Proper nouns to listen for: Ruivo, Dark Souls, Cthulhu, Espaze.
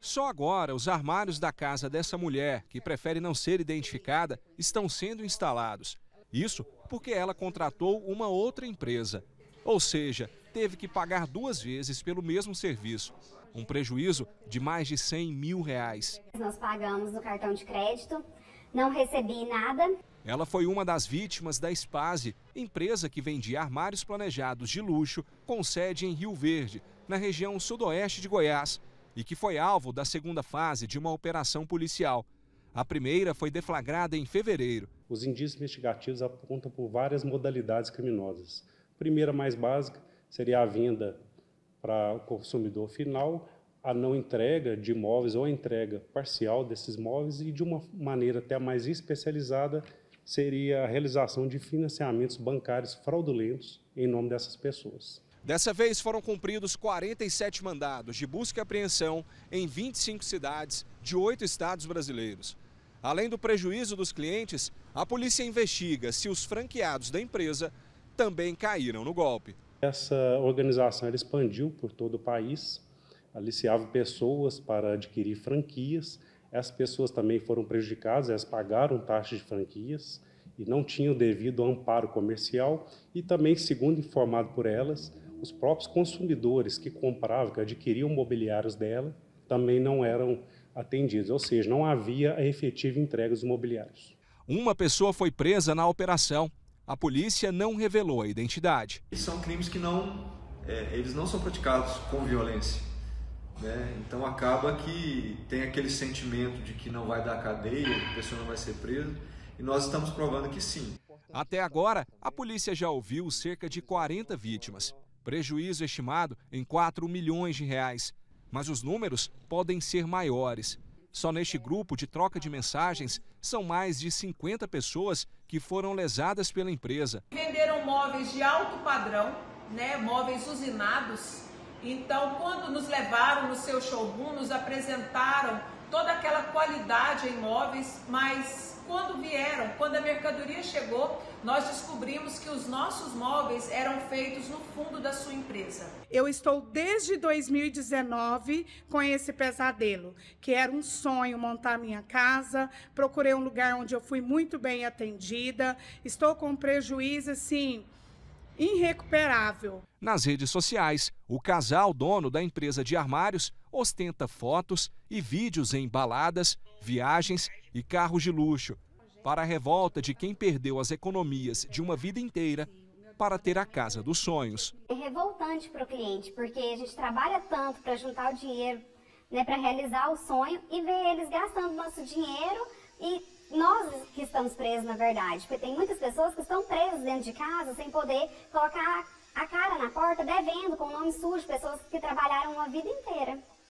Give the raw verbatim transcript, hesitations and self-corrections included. Só agora, os armários da casa dessa mulher, que prefere não ser identificada, estão sendo instalados. Isso porque ela contratou uma outra empresa. Ou seja, teve que pagar duas vezes pelo mesmo serviço. Um prejuízo de mais de cem mil reais. Nós pagamos no cartão de crédito, não recebi nada. Ela foi uma das vítimas da Espaze, empresa que vendia armários planejados de luxo com sede em Rio Verde, na região sudoeste de Goiás, e que foi alvo da segunda fase de uma operação policial. A primeira foi deflagrada em fevereiro. Os indícios investigativos apontam por várias modalidades criminosas. A primeira, mais básica, seria a venda para o consumidor final, a não entrega de imóveis ou a entrega parcial desses imóveis, e de uma maneira até mais especializada seria a realização de financiamentos bancários fraudulentos em nome dessas pessoas. Dessa vez foram cumpridos quarenta e sete mandados de busca e apreensão em vinte e cinco cidades de oito estados brasileiros. Além do prejuízo dos clientes, a polícia investiga se os franqueados da empresa também caíram no golpe. Essa organização ela expandiu por todo o país, aliciava pessoas para adquirir franquias. Essas pessoas também foram prejudicadas, elas pagaram taxas de franquias e não tinham devido ao amparo comercial. E também, segundo informado por elas, os próprios consumidores que compravam, que adquiriam mobiliários dela, também não eram atendidos, ou seja, não havia a efetiva entrega dos mobiliários. Uma pessoa foi presa na operação. A polícia não revelou a identidade. São crimes que não, é, eles não são praticados com violência, né? Então acaba que tem aquele sentimento de que não vai dar cadeia, que a pessoa não vai ser presa, e nós estamos provando que sim. Até agora, a polícia já ouviu cerca de quarenta vítimas. Prejuízo estimado em quatro milhões de reais. Mas os números podem ser maiores. Só neste grupo de troca de mensagens, são mais de cinquenta pessoas que foram lesadas pela empresa. Venderam móveis de alto padrão, né, móveis usinados. Então, quando nos levaram no seu showroom, nos apresentaram toda aquela qualidade em móveis, mas quando vieram, quando a mercadoria chegou, nós descobrimos que os nossos móveis eram feitos no fundo da sua empresa. Eu estou desde dois mil e dezenove com esse pesadelo, que era um sonho montar minha casa, procurei um lugar onde eu fui muito bem atendida, estou com prejuízo, assim, irrecuperável. Nas redes sociais, o casal dono da empresa de armários ostenta fotos e vídeos em baladas, viagens e carros de luxo. Para a revolta de quem perdeu as economias de uma vida inteira para ter a casa dos sonhos. É revoltante para o cliente, porque a gente trabalha tanto para juntar o dinheiro, né, para realizar o sonho, e ver eles gastando nosso dinheiro e nós que estamos presos, na verdade, porque tem muitas pessoas que estão presas dentro de casa sem poder colocar a cara na porta, devendo, com o nome sujo, pessoas que trabalharam uma vida inteira.